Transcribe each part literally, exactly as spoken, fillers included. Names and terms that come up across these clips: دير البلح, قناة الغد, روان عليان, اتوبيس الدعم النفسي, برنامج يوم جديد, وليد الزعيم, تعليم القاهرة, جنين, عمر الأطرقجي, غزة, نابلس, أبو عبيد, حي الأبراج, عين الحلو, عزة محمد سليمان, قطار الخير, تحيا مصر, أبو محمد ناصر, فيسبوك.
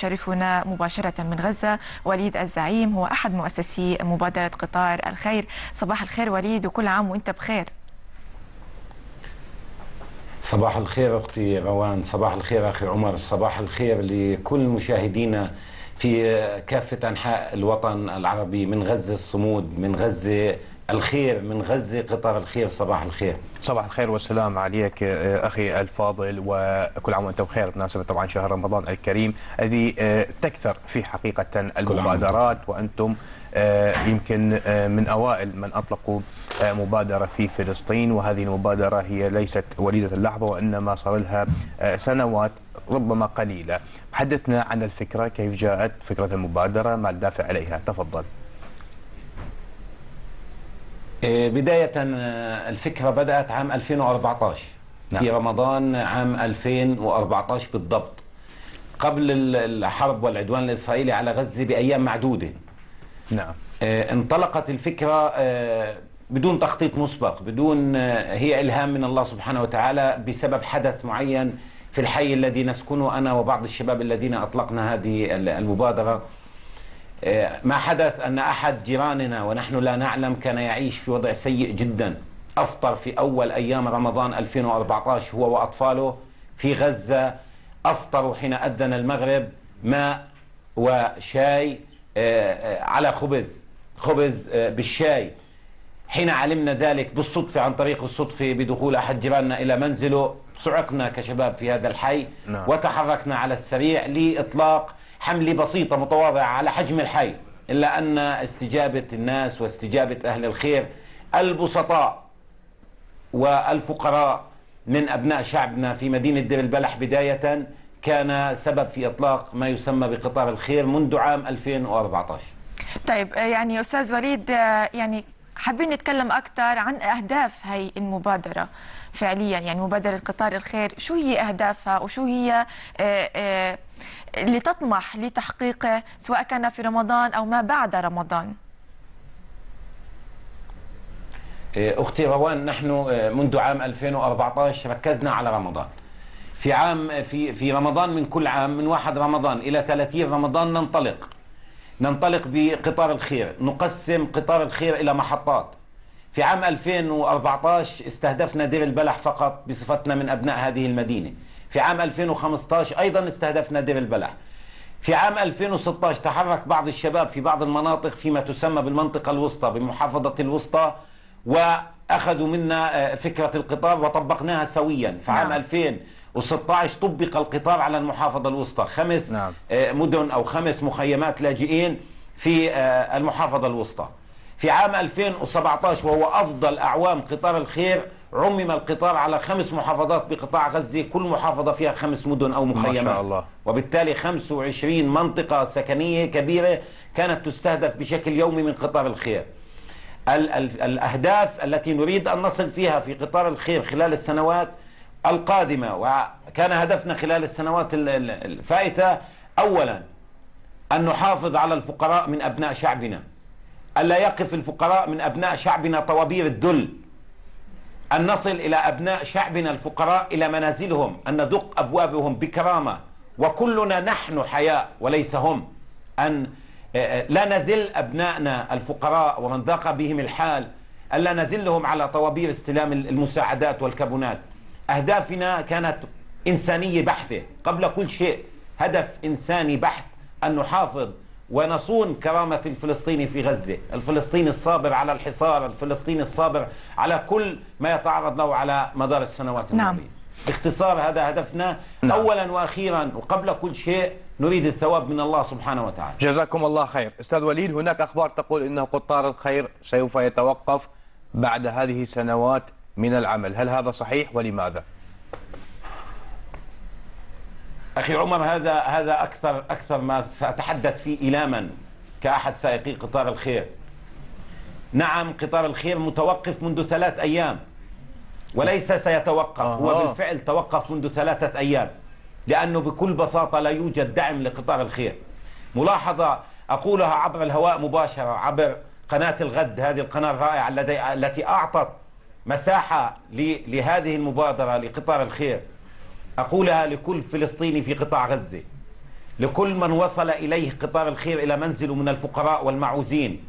يشرفنا مباشرة من غزة وليد الزعيم، هو أحد مؤسسي مبادرة قطار الخير. صباح الخير وليد، وكل عام وأنت بخير. صباح الخير أختي روان، صباح الخير أخي عمر، صباح الخير لكل مشاهدينا في كافة أنحاء الوطن العربي، من غزة الصمود، من غزة الخير، من غزة قطار الخير. صباح الخير. صباح الخير والسلام عليك أخي الفاضل، وكل عام وأنت بخير بمناسبة طبعا شهر رمضان الكريم الذي تكثر فيه حقيقة المبادرات، وأنتم يمكن من أوائل من أطلقوا مبادرة في فلسطين، وهذه المبادرة هي ليست وليدة اللحظة وإنما صار لها سنوات ربما قليلة. حدثنا عن الفكرة، كيف جاءت فكرة المبادرة، ما الدافع عليها، تفضل. بداية الفكرة بدأت عام ألفين وأربعطعش. نعم. في رمضان عام ألفين وأربعطعش بالضبط، قبل الحرب والعدوان الإسرائيلي على غزة بأيام معدودة. نعم. انطلقت الفكرة بدون تخطيط مسبق، بدون هي إلهام من الله سبحانه وتعالى بسبب حدث معين في الحي الذي نسكنه أنا وبعض الشباب الذين أطلقنا هذه المبادرة. ما حدث أن أحد جيراننا ونحن لا نعلم كان يعيش في وضع سيء جدا، أفطر في أول أيام رمضان ألفين وأربعطعش هو وأطفاله في غزة، أفطروا حين أذن المغرب ماء وشاي على خبز خبز بالشاي. حين علمنا ذلك بالصدفة عن طريق الصدفة بدخول أحد جيراننا إلى منزله، صعقنا كشباب في هذا الحي. نعم. وتحركنا على السريع لإطلاق حملة بسيطة متواضعة على حجم الحي، إلا أن استجابة الناس واستجابة أهل الخير البسطاء والفقراء من أبناء شعبنا في مدينة دير البلح بداية كان سبب في إطلاق ما يسمى بقطار الخير منذ عام ألفين وأربعطعش. طيب، يعني أستاذ وليد، يعني حابين نتكلم أكثر عن أهداف هي المبادرة فعليا، يعني مبادرة قطار الخير، شو هي أهدافها وشو هي اللي تطمح لتحقيقه سواء كان في رمضان أو ما بعد رمضان؟ أختي روان، نحن منذ عام ألفين وأربعطعش ركزنا على رمضان. في عام في في رمضان من كل عام، من واحد رمضان إلى ثلاثين رمضان، ننطلق ننطلق بقطار الخير، نقسم قطار الخير إلى محطات. في عام ألفين وأربعطعش استهدفنا دير البلح فقط بصفتنا من أبناء هذه المدينة. في عام ألفين وخمسطعش أيضا استهدفنا دير البلح. في عام ألفين وستطعش تحرك بعض الشباب في بعض المناطق فيما تسمى بالمنطقة الوسطى بمحافظة الوسطى، وأخذوا منا فكرة القطار وطبقناها سويا. في عام ألفين وستطعش طبق القطار على المحافظة الوسطى، خمس نعم. مدن أو خمس مخيمات لاجئين في المحافظة الوسطى. في عام ألفين وسبعطعش وهو أفضل أعوام قطار الخير، عمم القطار على خمس محافظات بقطاع غزة، كل محافظة فيها خمس مدن أو مخيمات، ما شاء الله. وبالتالي خمس وعشرين منطقة سكنية كبيرة كانت تستهدف بشكل يومي من قطار الخير. ال ال الأهداف التي نريد أن نصل فيها في قطار الخير خلال السنوات القادمة، وكان هدفنا خلال السنوات الفائتة، أولا أن نحافظ على الفقراء من أبناء شعبنا، ألا يقف الفقراء من أبناء شعبنا طوابير الذل، أن نصل إلى أبناء شعبنا الفقراء إلى منازلهم، أن ندق أبوابهم بكرامة وكلنا نحن حياء وليس هم، أن لا نذل أبنائنا الفقراء ومن ضاق بهم الحال، ألا نذلهم على طوابير استلام المساعدات والكابونات. أهدافنا كانت إنسانية بحتة قبل كل شيء، هدف إنساني بحت، أن نحافظ ونصون كرامة الفلسطيني في غزة، الفلسطيني الصابر على الحصار، الفلسطيني الصابر على كل ما يتعرض له على مدار السنوات الماضية. نعم. باختصار هذا هدفنا. نعم. أولا وأخيرا وقبل كل شيء نريد الثواب من الله سبحانه وتعالى. جزاكم الله خير. أستاذ وليد، هناك أخبار تقول أنه قطار الخير سوف يتوقف بعد هذه السنوات من العمل، هل هذا صحيح ولماذا؟ أخي عمر، هذا هذا أكثر أكثر ما سأتحدث فيه إيلاما كأحد سائقي قطار الخير. نعم، قطار الخير متوقف منذ ثلاث أيام وليس سيتوقف. آه. هو بالفعل توقف منذ ثلاثة أيام لأنه بكل بساطة لا يوجد دعم لقطار الخير. ملاحظة أقولها عبر الهواء مباشرة عبر قناة الغد، هذه القناة الرائعة التي أعطت مساحة لهذه المبادرة لقطار الخير، أقولها لكل فلسطيني في قطاع غزة، لكل من وصل إليه قطار الخير إلى منزله من الفقراء والمعوزين.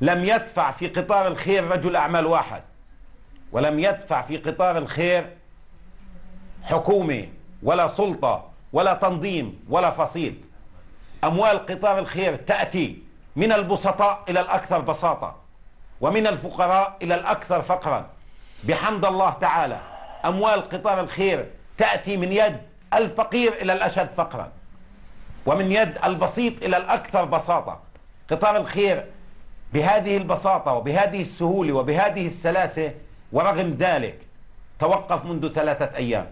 لم يدفع في قطار الخير رجل أعمال واحد، ولم يدفع في قطار الخير حكومة ولا سلطة ولا تنظيم ولا فصيل. أموال قطار الخير تأتي من البسطاء إلى الأكثر بساطة، ومن الفقراء إلى الأكثر فقرا بحمد الله تعالى. أموال قطار الخير تأتي من يد الفقير إلى الأشد فقرا، ومن يد البسيط إلى الأكثر بساطة. قطار الخير بهذه البساطة وبهذه السهولة وبهذه السلاسة، ورغم ذلك توقف منذ ثلاثة أيام.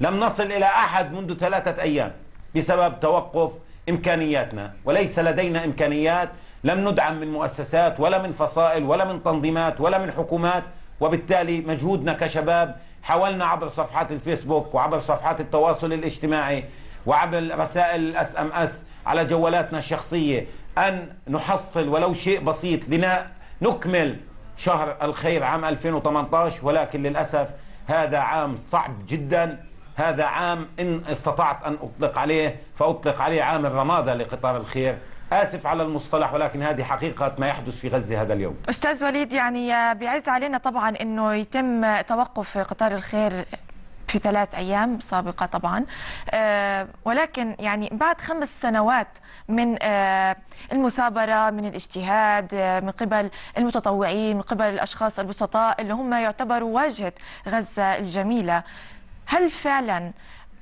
لم نصل إلى أحد منذ ثلاثة أيام بسبب توقف إمكانياتنا، وليس لدينا إمكانيات. لم ندعم من مؤسسات ولا من فصائل ولا من تنظيمات ولا من حكومات، وبالتالي مجهودنا كشباب حاولنا عبر صفحات الفيسبوك وعبر صفحات التواصل الاجتماعي وعبر رسائل الاس ام اس على جوالاتنا الشخصية أن نحصل ولو شيء بسيط لنكمل شهر الخير عام ألفين وثمانية عشر، ولكن للأسف هذا عام صعب جدا. هذا عام إن استطعت أن أطلق عليه فأطلق عليه عام الرمادة لقطار الخير. آسف على المصطلح، ولكن هذه حقيقة ما يحدث في غزة هذا اليوم. أستاذ وليد، يعني بيعز علينا طبعا أنه يتم توقف قطار الخير في ثلاث أيام سابقة طبعا، أه ولكن يعني بعد خمس سنوات من أه المثابرة، من الاجتهاد، أه من قبل المتطوعين، من قبل الأشخاص البسطاء اللي هم يعتبروا واجهة غزة الجميلة، هل فعلا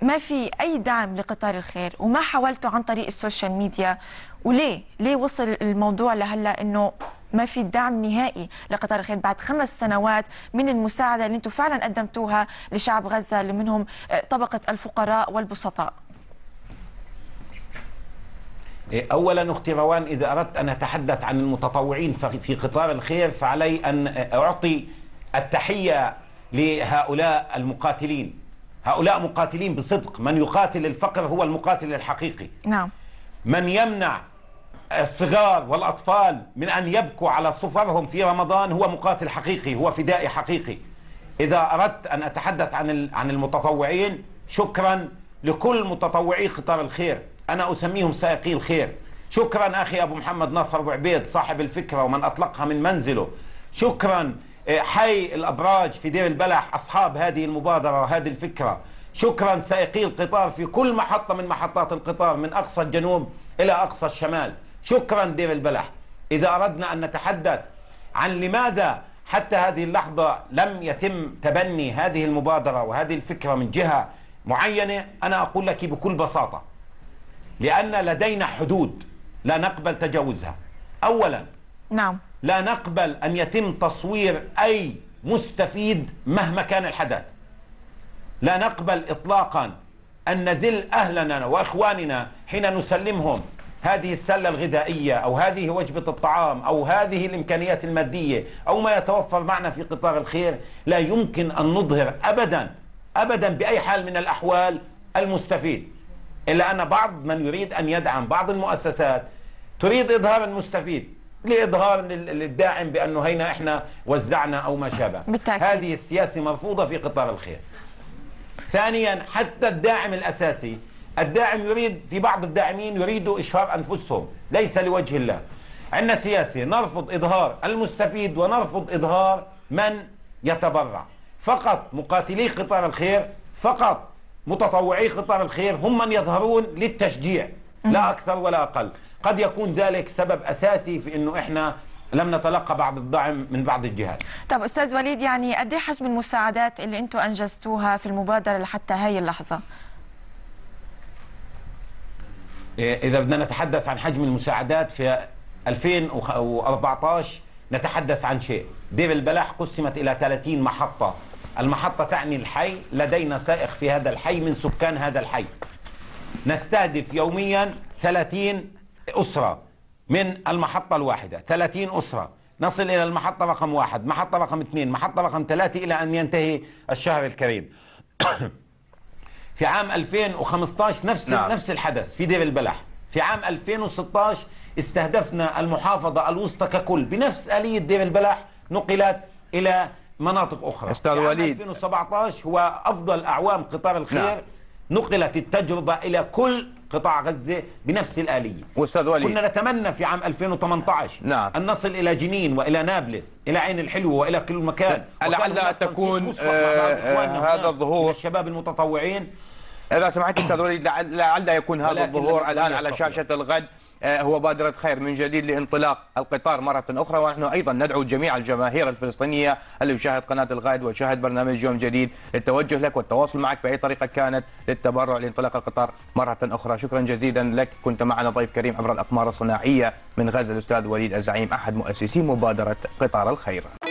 ما في أي دعم لقطار الخير؟ وما حاولتوا عن طريق السوشيال ميديا؟ وليه ليه وصل الموضوع لهلا انه ما في دعم نهائي لقطار الخير بعد خمس سنوات من المساعده اللي انتم فعلا قدمتوها لشعب غزه، اللي منهم طبقه الفقراء والبسطاء؟ اولا اختي روان، اذا اردت ان اتحدث عن المتطوعين في قطار الخير فعلي ان اعطي التحيه لهؤلاء المقاتلين. هؤلاء مقاتلين بصدق. من يقاتل الفقر هو المقاتل الحقيقي. نعم. من يمنع الصغار والأطفال من أن يبكوا على صفرهم في رمضان هو مقاتل حقيقي، هو فدائي حقيقي. إذا أردت أن أتحدث عن عن المتطوعين، شكرا لكل متطوعي قطار الخير، أنا أسميهم سائقي الخير. شكرا أخي أبو محمد ناصر أبو عبيد صاحب الفكرة ومن أطلقها من منزله. شكرا حي الأبراج في دير البلح أصحاب هذه المبادرة وهذه الفكرة. شكرا سائقي القطار في كل محطة من محطات القطار من أقصى الجنوب إلى أقصى الشمال. شكرا دير البلح. إذا أردنا أن نتحدث عن لماذا حتى هذه اللحظة لم يتم تبني هذه المبادرة وهذه الفكرة من جهة معينة، أنا أقول لك بكل بساطة، لأن لدينا حدود لا نقبل تجاوزها. أولا، نعم، لا نقبل أن يتم تصوير أي مستفيد مهما كان الحدث. لا نقبل إطلاقا أن نذل أهلنا وإخواننا حين نسلمهم هذه السلة الغذائية أو هذه وجبة الطعام أو هذه الإمكانيات المادية أو ما يتوفر معنا في قطار الخير. لا يمكن أن نظهر أبدا أبدا بأي حال من الأحوال المستفيد، إلا أن بعض من يريد أن يدعم، بعض المؤسسات تريد إظهار المستفيد لإظهار للداعم بأنه هينا إحنا وزعنا أو ما شابه. هذه السياسة مرفوضة في قطار الخير. ثانيا، حتى الداعم الأساسي، الداعم يريد، في بعض الداعمين يريدوا إشهار أنفسهم ليس لوجه الله. عندنا سياسة نرفض إظهار المستفيد ونرفض إظهار من يتبرع. فقط مقاتلي قطار الخير، فقط متطوعي قطار الخير هم من يظهرون للتشجيع، لا أكثر ولا أقل. قد يكون ذلك سبب أساسي في أنه إحنا لم نتلقى بعض الدعم من بعض الجهات. طب أستاذ وليد، يعني قد ايه حجم المساعدات اللي أنتم أنجزتوها في المبادرة لحتى هاي اللحظة؟ إذا بدنا نتحدث عن حجم المساعدات في ألفين وأربعة عشر نتحدث عن شيء. دير البلح قسمت إلى ثلاثين محطة. المحطة تعني الحي، لدينا سائق في هذا الحي من سكان هذا الحي. نستهدف يوميا ثلاثين أسرة من المحطة الواحدة، ثلاثين أسرة. نصل إلى المحطة رقم واحد، محطة رقم اثنين، محطة رقم ثلاثة، إلى أن ينتهي الشهر الكريم. في عام ألفين وخمسة عشر نفس نعم. نفس الحدث في دير البلح. في عام ألفين وستة عشر استهدفنا المحافظة الوسطى ككل بنفس آلية دير البلح، نقلت إلى مناطق أخرى. أستاذ وليد، ألفين وسبعة عشر هو أفضل أعوام قطار الخير. نعم. نقلت التجربة إلى كل قطاع غزة بنفس الآلية. أستاذ وليد، كنا نتمنى في عام ألفين وثمانية عشر نعم. أن نصل إلى جنين وإلى نابلس، إلى عين الحلو وإلى كل مكان. لعل تكون آه هذا الظهور الشباب المتطوعين. إذا سمحت أستاذ وليد، لعل يكون هذا الظهور الآن على شاشة الغد هو بادرة خير من جديد لانطلاق القطار مرة أخرى. ونحن أيضا ندعو جميع الجماهير الفلسطينية اللي يشاهد قناة الغد ويشاهد برنامج يوم جديد للتوجه لك والتواصل معك بأي طريقة كانت للتبرع لانطلاق القطار مرة أخرى. شكرا جزيلا لك، كنت معنا ضيف كريم عبر الأقمار الصناعية من غزة الأستاذ وليد الزعيم أحد مؤسسي مبادرة قطار الخير.